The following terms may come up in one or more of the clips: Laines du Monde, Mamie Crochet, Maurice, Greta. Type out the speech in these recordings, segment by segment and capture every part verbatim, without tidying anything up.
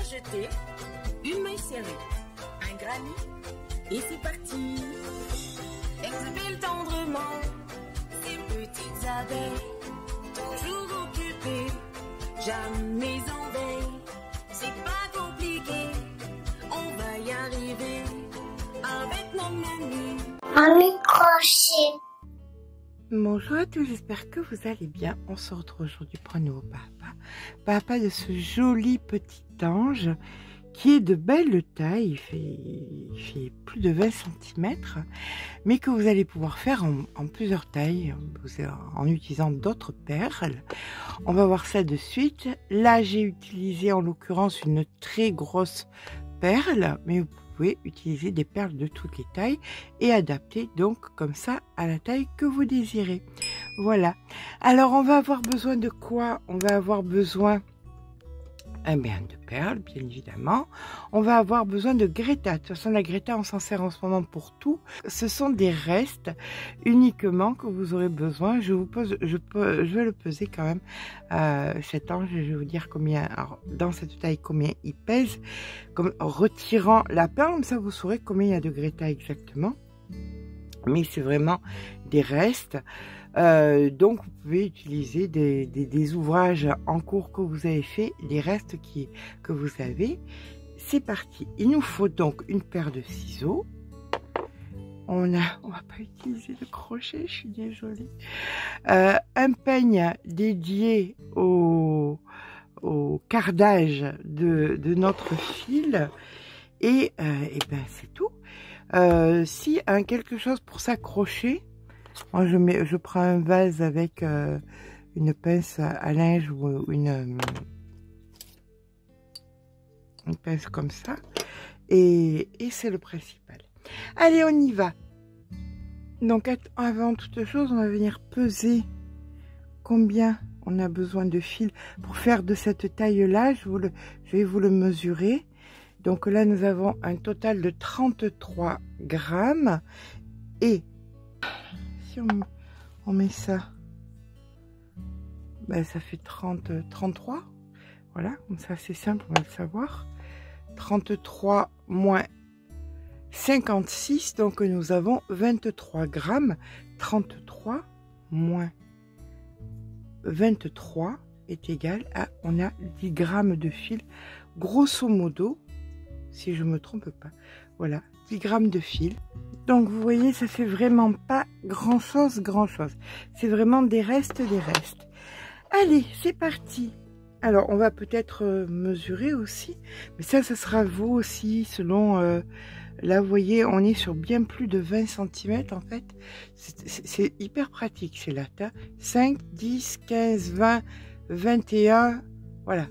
un jeté, une main serrée, un granit, et c'est parti. Exhibile tendrement ces petites abeilles, toujours occupées, jamais en veille. C'est pas compliqué, on va y arriver avec mon mamie. Mamie Crochet. Bonjour à tous, j'espère que vous allez bien. On se retrouve aujourd'hui pour un nouveau papa. Papa de ce joli petit ange qui est de belle taille, il fait, il fait plus de vingt centimètres, mais que vous allez pouvoir faire en, en plusieurs tailles, en utilisant d'autres perles. On va voir ça de suite. Là, j'ai utilisé en l'occurrence une très grosse perle, mais vous utiliser des perles de toutes les tailles et adapter donc comme ça à la taille que vous désirez. Voilà, alors on va avoir besoin de quoi? On va avoir besoin un brin de perles, bien évidemment. On va avoir besoin de Greta. De toute façon, la Greta, on s'en sert en ce moment pour tout. Ce sont des restes uniquement que vous aurez besoin. Je vous pose, je, peux, je vais le peser quand même, euh, cet ange. Je vais vous dire combien, alors, dans cette taille, combien il pèse. Comme, retirant la perle, comme ça vous saurez combien il y a de Greta exactement. Mais c'est vraiment des restes. Euh, donc vous pouvez utiliser des, des, des ouvrages en cours que vous avez fait, les restes qui, que vous avez. C'est parti. Il nous faut donc une paire de ciseaux. On a, on va pas utiliser le crochet, je suis désolée. Euh, un peigne dédié au, au cardage de, de notre fil. Et, euh, et ben c'est tout. Euh, si un quelque chose pour s'accrocher. Moi, je, mets, je prends un vase avec euh, une pince à linge ou une, une pince comme ça. Et, et c'est le principal. Allez, on y va. Donc, avant toute chose, on va venir peser combien on a besoin de fil pour faire de cette taille-là. Je, je vais vous le mesurer. Donc là, nous avons un total de trente-trois grammes. Et... si on, on met ça, ben ça fait trente, trente-trois, voilà, comme ça c'est simple, on va le savoir, trente-trois moins cinquante-six, donc nous avons vingt-trois grammes, trente-trois moins vingt-trois est égal à, on a dix grammes de fil, grosso modo, si je ne me trompe pas, voilà, dix grammes de fil. Donc vous voyez, ça fait vraiment pas grand chose, grand chose. C'est vraiment des restes, des restes. Allez, c'est parti. Alors on va peut-être mesurer aussi, mais ça, ça sera vous aussi selon. Euh, là, vous voyez, on est sur bien plus de vingt centimètres en fait. C'est hyper pratique, c'est là. cinq, dix, quinze, vingt, vingt et un. Voilà,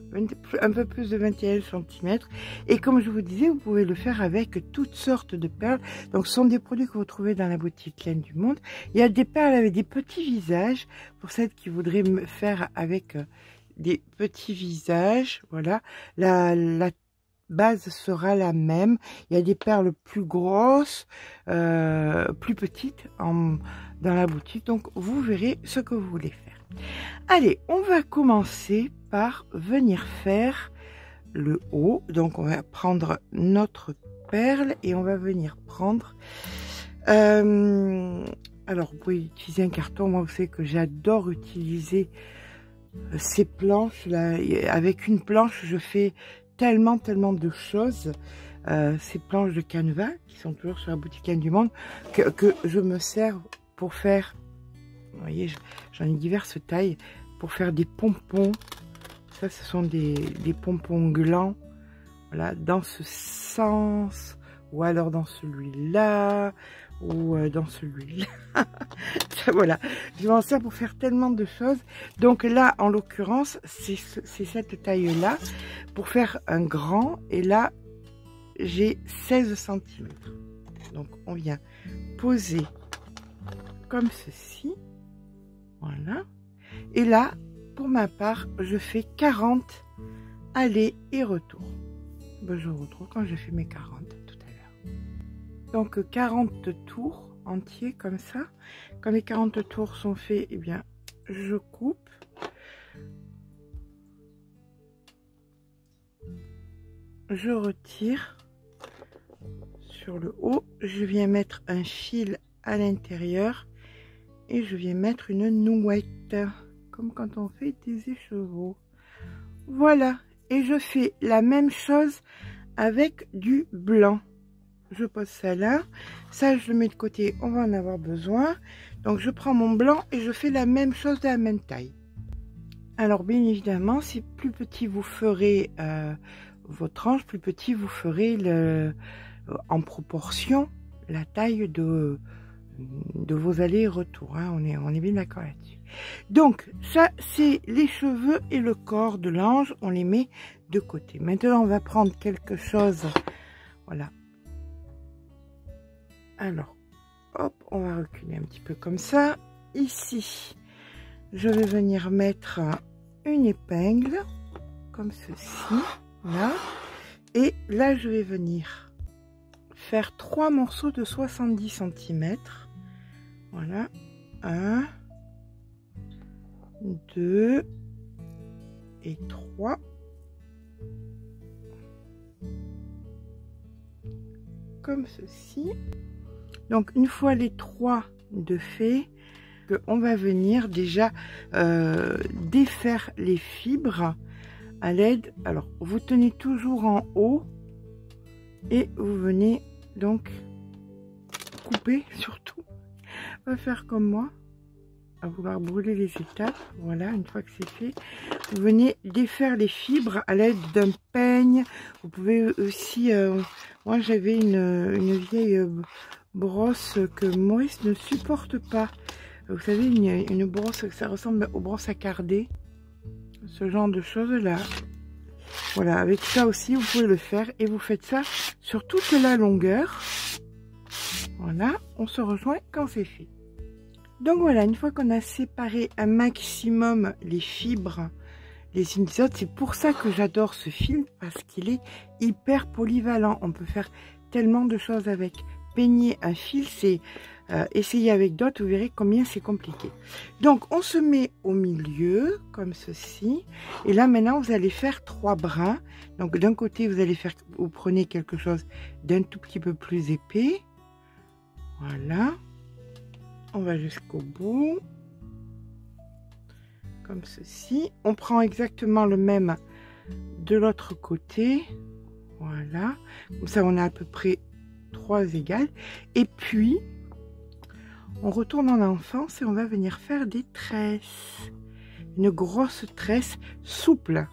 un peu plus de vingt et un centimètres. Et comme je vous disais, vous pouvez le faire avec toutes sortes de perles. Donc, ce sont des produits que vous trouvez dans la boutique Laines du Monde. Il y a des perles avec des petits visages, pour celles qui voudraient me faire avec des petits visages. Voilà, la, la base sera la même. Il y a des perles plus grosses, euh, plus petites en, dans la boutique. Donc, vous verrez ce que vous voulez faire. Allez, on va commencer par venir faire le haut. Donc on va prendre notre perle et on va venir prendre euh, alors vous pouvez utiliser un carton. Moi vous savez que j'adore utiliser ces planches là. Avec une planche je fais tellement tellement de choses. Euh, ces planches de canevas qui sont toujours sur la boutique Laines du Monde que, que je me sers pour faire, vous voyez, j'en ai diverses tailles pour faire des pompons. Ça, ce sont des, des pompons glands, voilà, dans ce sens, ou alors dans celui-là, ou dans celui-là. Voilà, je m'en sers pour faire tellement de choses. Donc là, en l'occurrence, c'est cette taille-là, pour faire un grand, et là, j'ai seize centimètres. Donc, on vient poser comme ceci, voilà, et là, pour ma part, je fais quarante aller et retour. Ben, je vous retrouve quand je fais mes quarante tout à l'heure. Donc quarante tours entiers comme ça. Quand les quarante tours sont faits, eh bien, je coupe. je retire sur le haut, je viens mettre un fil à l'intérieur et je viens mettre une nouette comme quand on fait des écheveaux. Voilà, et je fais la même chose avec du blanc. Je pose ça là, ça je le mets de côté, on va en avoir besoin. Donc je prends mon blanc et je fais la même chose de la même taille. Alors bien évidemment, si plus petit vous ferez euh, vos tranches, plus petit vous ferez le, en proportion la taille de, de vos allers-retours. Hein. On est, on est bien d'accord là-dessus. Donc ça c'est les cheveux et le corps de l'ange, on les met de côté. Maintenant on va prendre quelque chose, voilà. Alors, hop, on va reculer un petit peu comme ça. Ici, je vais venir mettre une épingle, comme ceci, là. Et là, je vais venir faire trois morceaux de soixante-dix centimètres. Voilà, un, deux et trois. Comme ceci. Donc une fois les trois de fait, on va venir déjà euh, défaire les fibres à l'aide. Alors vous tenez toujours en haut et vous venez donc couper surtout. On va faire comme moi, à vouloir brûler les étapes. Voilà, une fois que c'est fait, vous venez défaire les fibres à l'aide d'un peigne. Vous pouvez aussi, euh, moi j'avais une, une vieille... Euh, brosse que Maurice ne supporte pas, vous savez, une, une brosse, ça ressemble aux brosses à carder, ce genre de choses là. Voilà, avec ça aussi vous pouvez le faire et vous faites ça sur toute la longueur. Voilà, on se rejoint quand c'est fait. Donc voilà, une fois qu'on a séparé un maximum les fibres les unes des autres, c'est pour ça que j'adore ce fil, parce qu'il est hyper polyvalent, on peut faire tellement de choses avec. Peigner un fil, c'est euh, essayer avec d'autres, vous verrez combien c'est compliqué. Donc on se met au milieu comme ceci, et là maintenant vous allez faire trois brins. Donc d'un côté vous allez faire, vous prenez quelque chose d'un tout petit peu plus épais, voilà, on va jusqu'au bout comme ceci, on prend exactement le même de l'autre côté, voilà, comme ça on a à peu près trois égales, et puis on retourne en enfance et on va venir faire des tresses, une grosse tresse souple,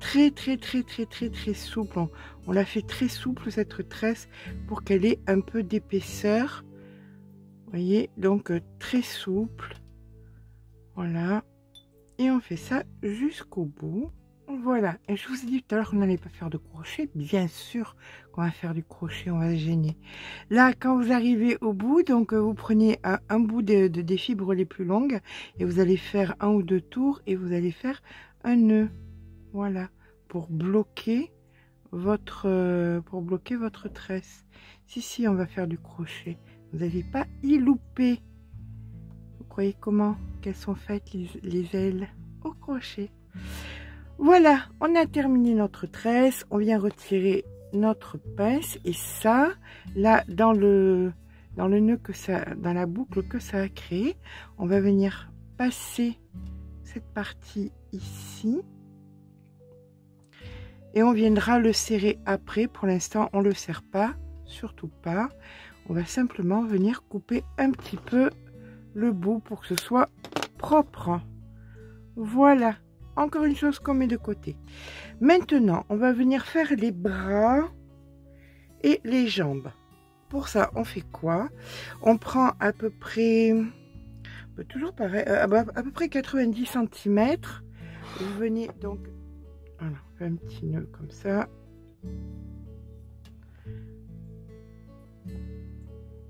très très très très très très souple, on, on la fait très souple cette tresse pour qu'elle ait un peu d'épaisseur, voyez, donc très souple, voilà, et on fait ça jusqu'au bout. Voilà, et je vous ai dit tout à l'heure qu'on n'allait pas faire de crochet, bien sûr qu'on va faire du crochet, on va se gêner. Là, quand vous arrivez au bout, donc vous prenez un, un bout de, de, des fibres les plus longues, et vous allez faire un ou deux tours, et vous allez faire un nœud, voilà, pour bloquer votre, euh, pour bloquer votre tresse. Si, si, on va faire du crochet, vous n'allez pas y louper. Vous croyez comment qu'elles sont faites les, les ailes au crochet? Voilà, on a terminé notre tresse, on vient retirer notre pince et ça, là, dans le, dans le nœud que ça, dans la boucle que ça a créé, on va venir passer cette partie ici et on viendra le serrer après. Pour l'instant, on ne le serre pas, surtout pas. On va simplement venir couper un petit peu le bout pour que ce soit propre. Voilà. Encore une chose qu'on met de côté. Maintenant, on va venir faire les bras et les jambes. Pour ça, on fait quoi? On prend à peu près, toujours pareil, à peu près quatre-vingt-dix centimètres. Vous venez donc, voilà, on fait un petit nœud comme ça.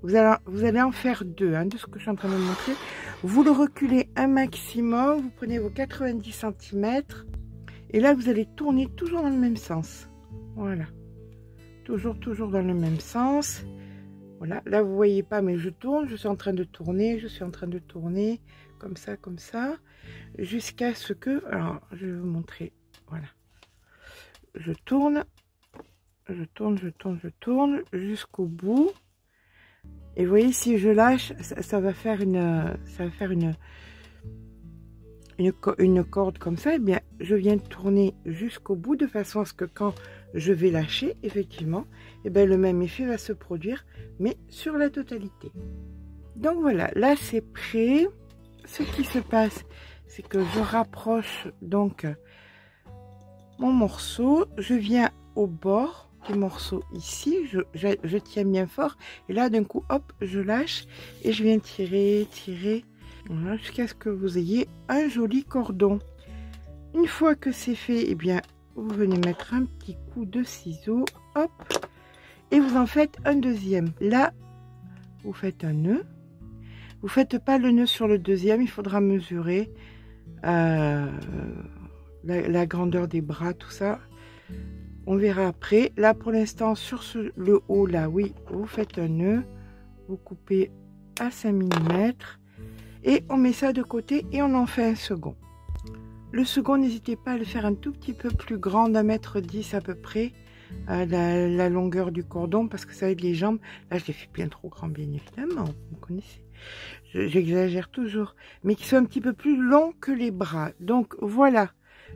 Vous allez, vous allez en faire deux, hein, de ce que je suis en train de vous montrer. Vous le reculez un maximum, vous prenez vos quatre-vingt-dix centimètres et là vous allez tourner toujours dans le même sens. Voilà. Toujours, toujours dans le même sens. Voilà. Là vous voyez pas, mais je tourne, je suis en train de tourner, je suis en train de tourner comme ça, comme ça, jusqu'à ce que. Alors, je vais vous montrer. Voilà. Je tourne je tourne, je tourne, je tourne jusqu'au bout. Et vous voyez, si je lâche, ça, ça va faire une, ça va faire une, une, une corde comme ça. Et bien, je viens de tourner jusqu'au bout de façon à ce que quand je vais lâcher, effectivement, et bien le même effet va se produire, mais sur la totalité. Donc voilà, là c'est prêt. Ce qui se passe, c'est que je rapproche donc mon morceau. Je viens au bord du morceau ici, je, je, je tiens bien fort, et là d'un coup hop, je lâche et je viens tirer, tirer, voilà, jusqu'à ce que vous ayez un joli cordon. Une fois que c'est fait, et eh bien vous venez mettre un petit coup de ciseau, hop, et vous en faites un deuxième. Là vous faites un nœud, vous faites pas le nœud sur le deuxième, il faudra mesurer euh, la, la grandeur des bras, tout ça on verra après. Là pour l'instant sur ce, le haut là, oui, vous faites un nœud, vous coupez à cinq millimètres et on met ça de côté et on en fait un second. Le second, n'hésitez pas à le faire un tout petit peu plus grand, d'un mètre dix à peu près à la, la longueur du cordon, parce que ça va être les jambes. Là je l'ai fait bien trop grand, bien évidemment, vous connaissez, j'exagère toujours, mais qui soit un petit peu plus long que les bras. Donc voilà,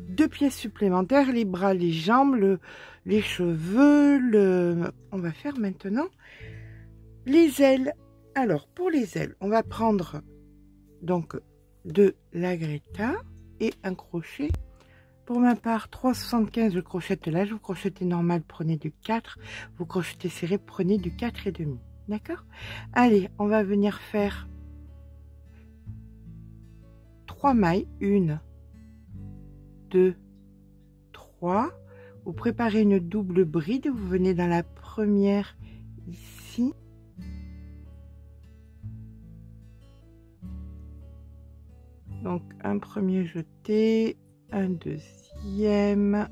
deux pièces supplémentaires, les bras, les jambes, le, les cheveux, le... On va faire maintenant les ailes. Alors pour les ailes, on va prendre donc de la Greta et un crochet. Pour ma part, trois soixante-quinze, je crochette large, vous crochetez normal, prenez du quatre, vous crochetez serré, prenez du quatre et demi. D'accord? Allez, on va venir faire trois mailles, une, deux, trois, vous préparez une double bride, vous venez dans la première ici, donc un premier jeté, un deuxième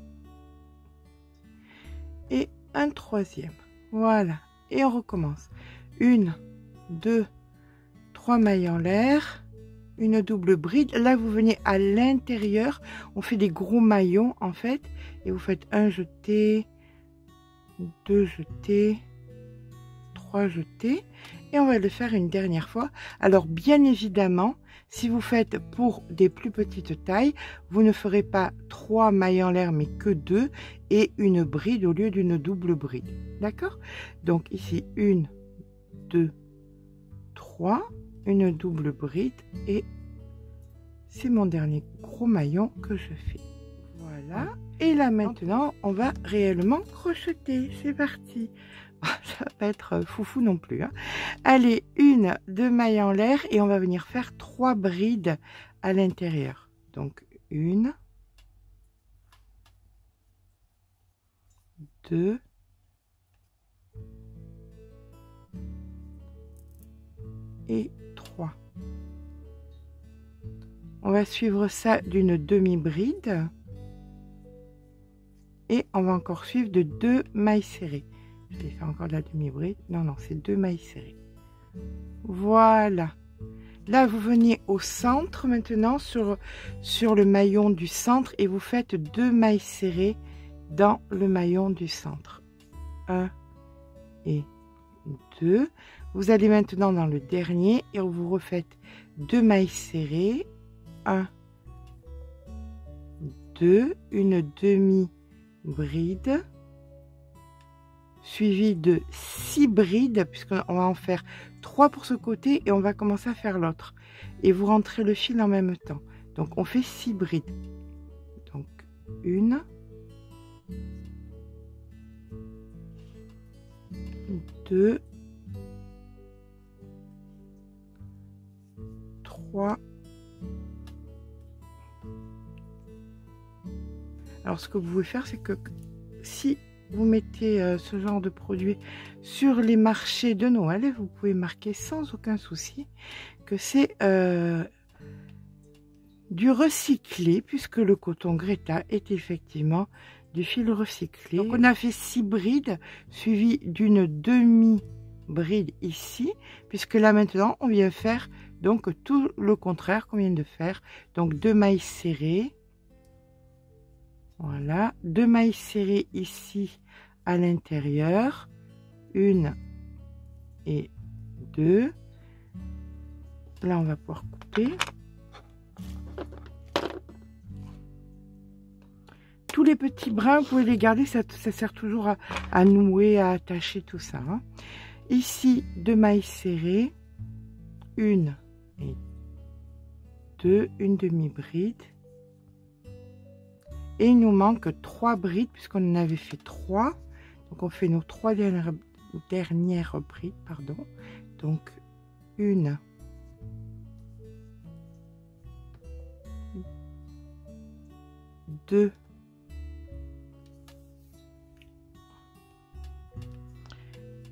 et un troisième, voilà, et on recommence. Une, deux, trois mailles en l'air, une double bride. Là vous venez à l'intérieur, on fait des gros maillons en fait, et vous faites un jeté, deux jetés, trois jetés, et on va le faire une dernière fois. Alors bien évidemment, si vous faites pour des plus petites tailles, vous ne ferez pas trois mailles en l'air mais que deux, et une bride au lieu d'une double bride, d'accord? Donc ici une, deux, trois, une double bride, et c'est mon dernier gros maillon que je fais. Voilà, et là maintenant on va réellement crocheter, c'est parti. Ça va pas être foufou non plus hein. Allez, une, deux mailles en l'air, et on va venir faire trois brides à l'intérieur, donc une, deux, et trois. On va suivre ça d'une demi-bride, et on va encore suivre de deux mailles serrées. Je vais faire encore de la demi-bride. Non, non, c'est deux mailles serrées. Voilà. Là, vous venez au centre maintenant, sur, sur le maillon du centre, et vous faites deux mailles serrées dans le maillon du centre. Un et deux. Vous allez maintenant dans le dernier, et vous refaites deux mailles serrées. un, deux, une demi-bride, suivi de six brides, puisqu'on va en faire trois pour ce côté et on va commencer à faire l'autre, et vous rentrez le fil en même temps, donc on fait six brides. Donc une, deux, trois. Alors ce que vous pouvez faire, c'est que si vous mettez euh, ce genre de produit sur les marchés de Noël, vous pouvez marquer sans aucun souci que c'est euh, du recyclé, puisque le coton Greta est effectivement du fil recyclé. Donc on a fait six brides suivies d'une demi-bride ici, puisque là maintenant on vient faire donc tout le contraire qu'on vient de faire, donc deux mailles serrées. Voilà, deux mailles serrées ici à l'intérieur, une et deux. Là, on va pouvoir couper. Tous les petits brins, vous pouvez les garder, ça, ça sert toujours à, à nouer, à attacher tout ça. Hein. Ici, deux mailles serrées, une et deux, une demi-bride. Et il nous manque trois brides, puisqu'on en avait fait trois. Donc, on fait nos trois dernières, dernières brides, pardon. Donc, une, deux,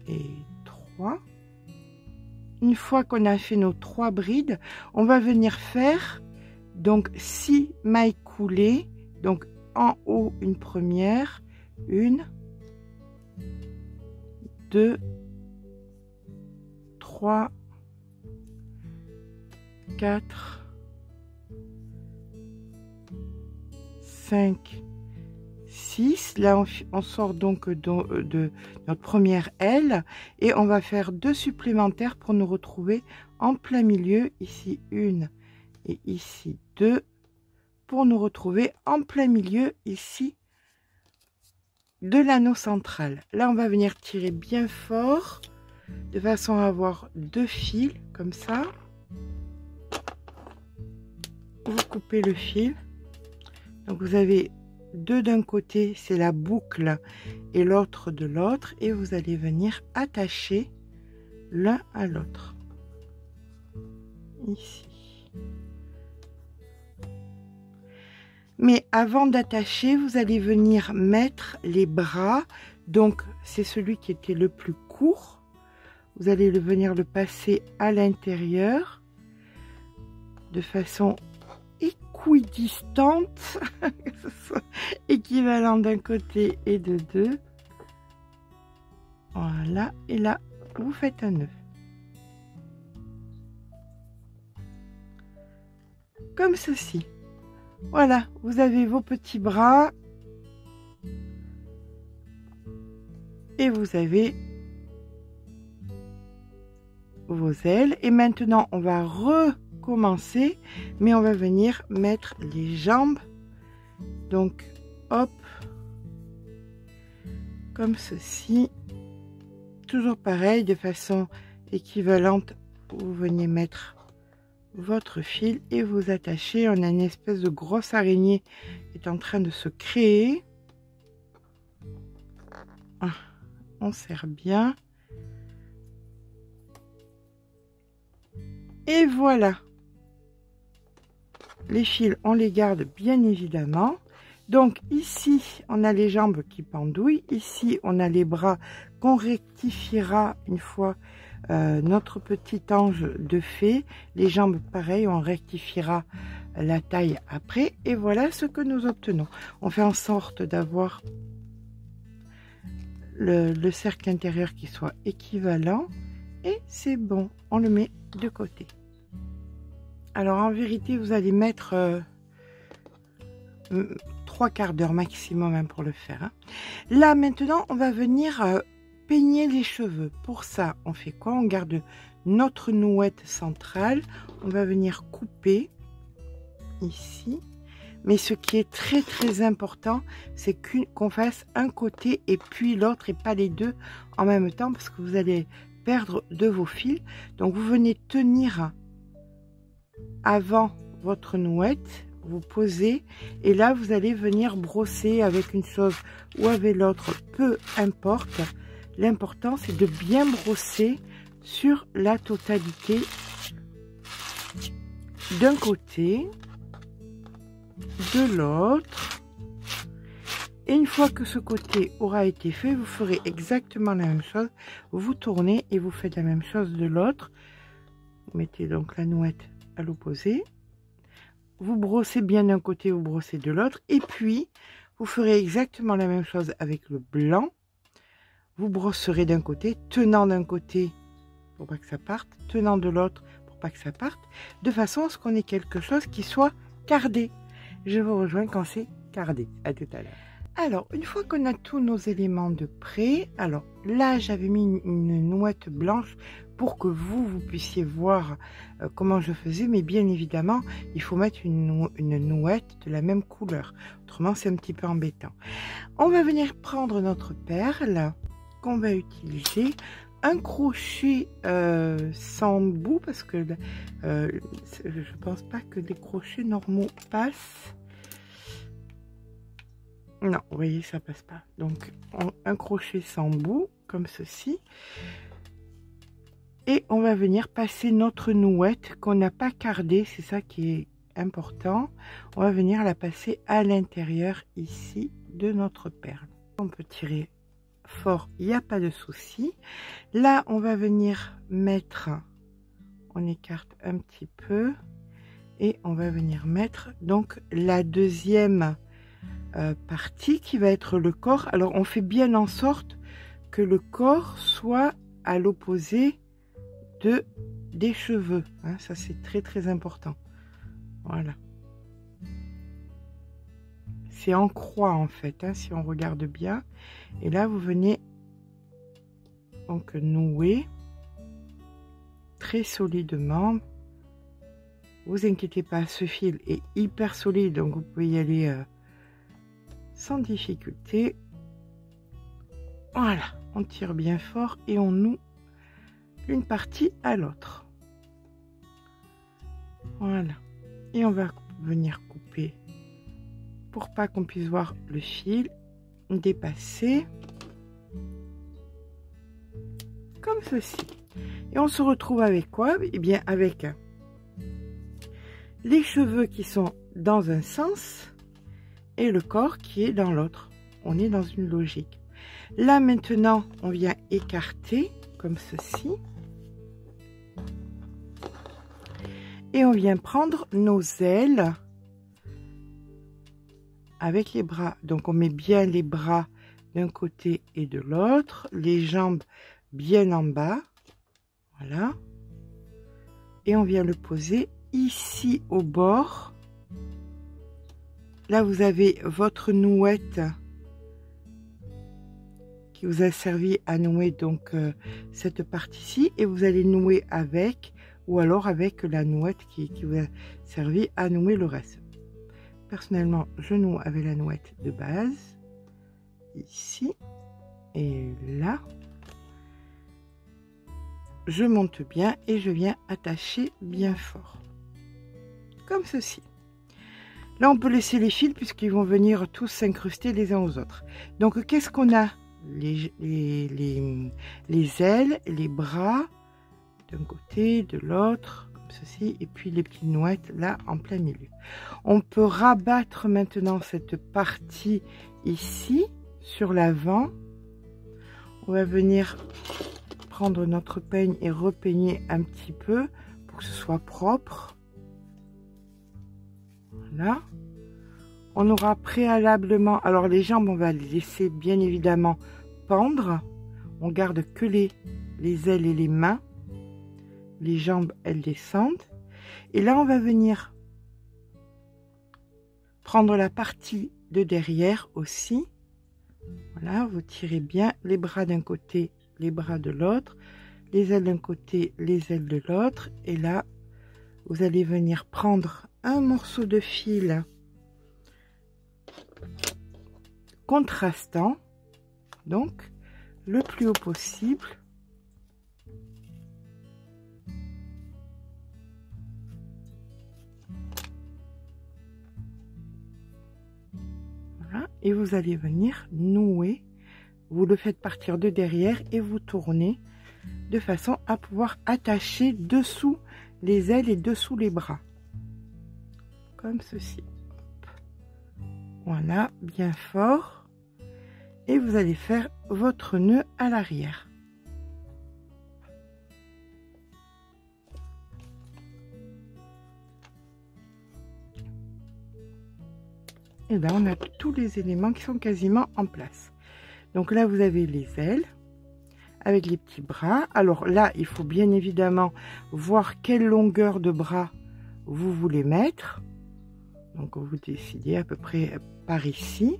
et trois. Une fois qu'on a fait nos trois brides, on va venir faire donc six mailles coulées. Donc en haut une première, une, deux, trois, quatre, cinq, six. Là on, on sort donc de, de notre première aile et on va faire deux supplémentaires pour nous retrouver en plein milieu, ici une et ici deux, pour nous retrouver en plein milieu ici de l'anneau central. Là on va venir tirer bien fort de façon à avoir deux fils comme ça. Vous coupez le fil, donc vous avez deux d'un côté, c'est la boucle, et l'autre de l'autre, et vous allez venir attacher l'un à l'autre ici. Mais avant d'attacher, vous allez venir mettre les bras. Donc, c'est celui qui était le plus court. Vous allez le venir le passer à l'intérieur de façon équidistante, que ce soit équivalent d'un côté et de deux. Voilà. Et là, vous faites un nœud. Comme ceci. Voilà, vous avez vos petits bras et vous avez vos ailes. Et maintenant, on va recommencer, mais on va venir mettre les jambes. Donc, hop, comme ceci. Toujours pareil, de façon équivalente, vous venez mettre votre fil et vous attachez. On a une espèce de grosse araignée qui est en train de se créer. Ah, on serre bien. Et voilà. Les fils, on les garde bien évidemment. Donc ici, on a les jambes qui pendouillent. Ici, on a les bras qu'on rectifiera une fois Euh, notre petit ange de fée. Les jambes pareil, on rectifiera la taille après, et voilà ce que nous obtenons. On fait en sorte d'avoir le, le cercle intérieur qui soit équivalent, et c'est bon, on le met de côté. Alors en vérité, vous allez mettre euh, trois quarts d'heure maximum hein, pour le faire hein. Là maintenant, on va venir euh, peigner les cheveux. Pour ça, on fait quoi? On garde notre nouette centrale. On va venir couper ici. Mais ce qui est très très important, c'est qu'on fasse un côté et puis l'autre et pas les deux en même temps, parce que vous allez perdre de vos fils. Donc vous venez tenir avant votre nouette, vous posez, et là vous allez venir brosser avec une chose ou avec l'autre, peu importe. L'important, c'est de bien brosser sur la totalité d'un côté, de l'autre. Et une fois que ce côté aura été fait, vous ferez exactement la même chose. Vous tournez et vous faites la même chose de l'autre. Vous mettez donc la nouette à l'opposé. Vous brossez bien d'un côté, vous brossez de l'autre. Et puis, vous ferez exactement la même chose avec le blanc. Vous brosserez d'un côté, tenant d'un côté pour pas que ça parte, tenant de l'autre pour pas que ça parte, de façon à ce qu'on ait quelque chose qui soit cardé. Je vous rejoins quand c'est cardé. À tout à l'heure. Alors, une fois qu'on a tous nos éléments de près, alors là, j'avais mis une, une ouate blanche pour que vous, vous puissiez voir euh, comment je faisais. Mais bien évidemment, il faut mettre une, une ouate de la même couleur. Autrement, c'est un petit peu embêtant. On va venir prendre notre perle qu'on va utiliser. Un crochet euh, sans bout, parce que euh, je pense pas que les crochets normaux passent. Non, vous voyez, ça passe pas. Donc, on, un crochet sans bout, comme ceci. Et on va venir passer notre nouette qu'on n'a pas cardée, c'est ça qui est important. On va venir la passer à l'intérieur, ici, de notre perle. On peut tirer fort, il n'y a pas de souci. Là, on va venir mettre, on écarte un petit peu, et on va venir mettre donc la deuxième euh, partie qui va être le corps. Alors, on fait bien en sorte que le corps soit à l'opposé de, des cheveux. Hein, ça, c'est très très important. Voilà. C'est en croix en fait, hein, si on regarde bien. Et là, vous venez donc nouer très solidement. Vous inquiétez pas, ce fil est hyper solide, donc vous pouvez y aller euh, sans difficulté. Voilà, on tire bien fort et on noue une partie à l'autre. Voilà. Et on va venir couper pour pas qu'on puisse voir le fil dépasser, comme ceci. Et on se retrouve avec quoi? Et bien avec les cheveux qui sont dans un sens et le corps qui est dans l'autre. On est dans une logique. Là maintenant, on vient écarter comme ceci et on vient prendre nos ailes avec les bras. Donc on met bien les bras d'un côté et de l'autre, les jambes bien en bas, voilà, et on vient le poser ici au bord. Là, vous avez votre nouette qui vous a servi à nouer donc euh, cette partie-ci, et vous allez nouer avec, ou alors avec la nouette qui, qui vous a servi à nouer le reste. Personnellement, je noue avec la nouette de base, ici et là. Je monte bien et je viens attacher bien fort, comme ceci. Là, on peut laisser les fils puisqu'ils vont venir tous s'incruster les uns aux autres. Donc, qu'est-ce qu'on a? les, les, les, les ailes, les bras, d'un côté, de l'autre, ceci, et puis les petites nouettes là en plein milieu. On peut rabattre maintenant cette partie ici sur l'avant. On va venir prendre notre peigne et repeigner un petit peu pour que ce soit propre. Voilà. On aura préalablement, alors les jambes on va les laisser bien évidemment pendre, on garde que les, les ailes et les mains. Les jambes, elles descendent. Et là, on va venir prendre la partie de derrière aussi. Voilà, vous tirez bien les bras d'un côté, les bras de l'autre, les ailes d'un côté, les ailes de l'autre. Et là, vous allez venir prendre un morceau de fil contrastant, donc le plus haut possible. Et vous allez venir nouer, vous le faites partir de derrière et vous tournez de façon à pouvoir attacher dessous les ailes et dessous les bras, comme ceci. Voilà, bien fort, et vous allez faire votre nœud à l'arrière. Et là, on a tous les éléments qui sont quasiment en place. Donc là, vous avez les ailes avec les petits bras. Alors là, il faut bien évidemment voir quelle longueur de bras vous voulez mettre. Donc, vous décidez à peu près par ici.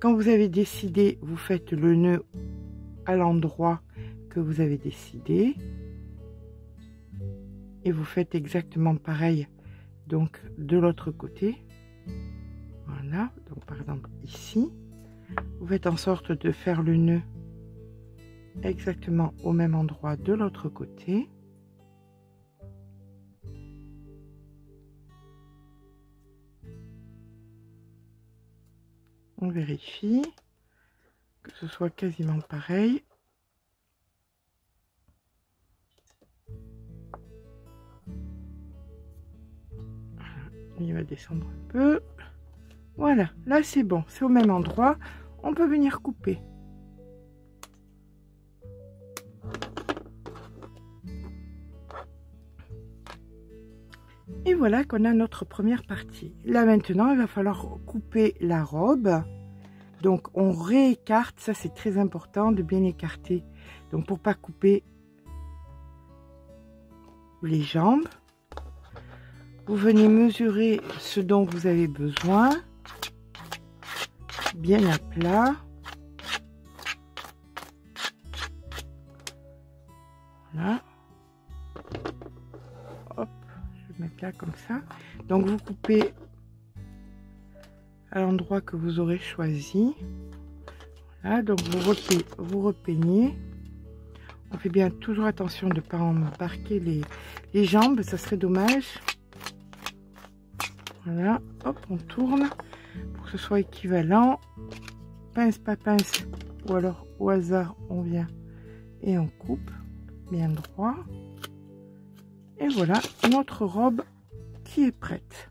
Quand vous avez décidé, vous faites le nœud à l'endroit que vous avez décidé. Et vous faites exactement pareil donc de l'autre côté. Voilà, donc par exemple ici. Vous faites en sorte de faire le nœud exactement au même endroit de l'autre côté. On vérifie que ce soit quasiment pareil. Il va descendre un peu. Voilà, là c'est bon, c'est au même endroit. On peut venir couper. Et voilà qu'on a notre première partie. Là maintenant, il va falloir couper la robe. Donc on réécarte, ça c'est très important de bien écarter. Donc pour pas couper les jambes, vous venez mesurer ce dont vous avez besoin, bien à plat. Voilà. Hop, je vais mettre là comme ça. Donc vous coupez à l'endroit que vous aurez choisi. Voilà, donc vous, repeignez, vous repeignez. On fait bien toujours attention de ne pas embarquer les, les jambes, ça serait dommage. Voilà, hop, on tourne pour que ce soit équivalent. Pince, pas pince, ou alors au hasard, on vient et on coupe bien droit. Et voilà notre robe qui est prête.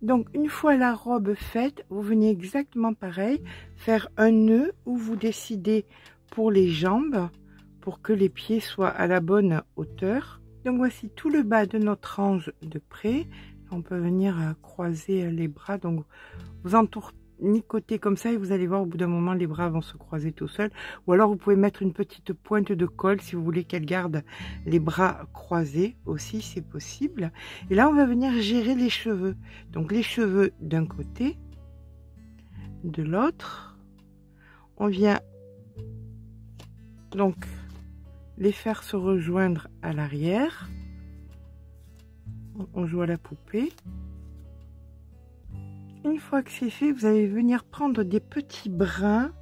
Donc une fois la robe faite, vous venez exactement pareil, faire un nœud où vous décidez pour les jambes, pour que les pieds soient à la bonne hauteur. Donc voici tout le bas de notre ange de près. On peut venir croiser les bras, donc vous entournicotez comme ça et vous allez voir au bout d'un moment les bras vont se croiser tout seuls. Ou alors vous pouvez mettre une petite pointe de colle si vous voulez qu'elle garde les bras croisés aussi, c'est possible. Et là on va venir gérer les cheveux. Donc les cheveux d'un côté, de l'autre. On vient donc les faire se rejoindre à l'arrière. On joue à la poupée. Une fois que c'est fait, vous allez venir prendre des petits brins,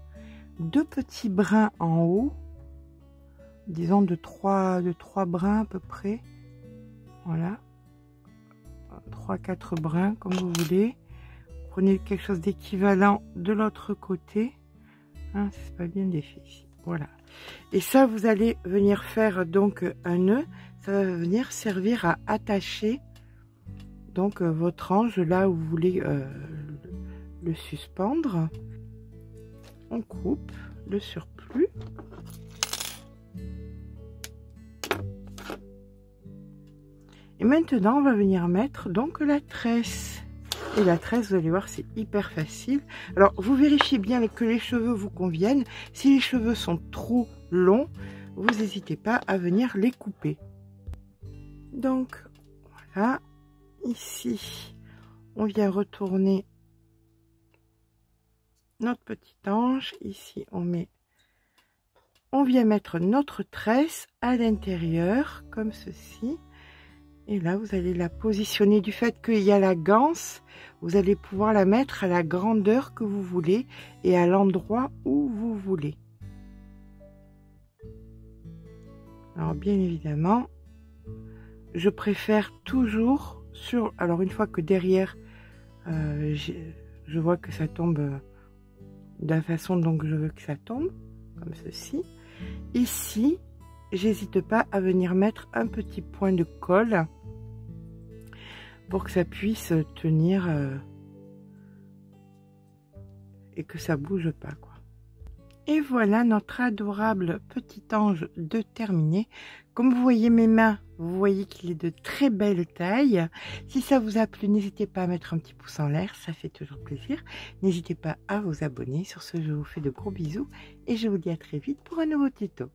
deux petits brins en haut, disons de trois, de trois brins à peu près. Voilà, trois, quatre brins comme vous voulez. Prenez quelque chose d'équivalent de l'autre côté. Hein, c'est pas bien défait ici. Voilà. Et ça, vous allez venir faire donc un nœud. Ça va venir servir à attacher donc votre ange là où vous voulez euh, le suspendre. On coupe le surplus. Et maintenant, on va venir mettre donc la tresse. Et la tresse, vous allez voir, c'est hyper facile. Alors, vous vérifiez bien que les cheveux vous conviennent. Si les cheveux sont trop longs, vous n'hésitez pas à venir les couper. Donc, voilà. Ici, on vient retourner notre petit ange. Ici, on met... On vient mettre notre tresse à l'intérieur, comme ceci. Et là, vous allez la positionner. Du fait qu'il y a la ganse, vous allez pouvoir la mettre à la grandeur que vous voulez et à l'endroit où vous voulez. Alors, bien évidemment, je préfère toujours sur... Alors, une fois que derrière, euh, je vois que ça tombe de la façon dont je veux que ça tombe, comme ceci. Ici, j'hésite pas à venir mettre un petit point de colle pour que ça puisse tenir euh, et que ça bouge pas quoi. Et voilà notre adorable petit ange de terminé. Comme vous voyez mes mains, vous voyez qu'il est de très belle taille. Si ça vous a plu, n'hésitez pas à mettre un petit pouce en l'air, ça fait toujours plaisir. N'hésitez pas à vous abonner. Sur ce, je vous fais de gros bisous et je vous dis à très vite pour un nouveau tuto.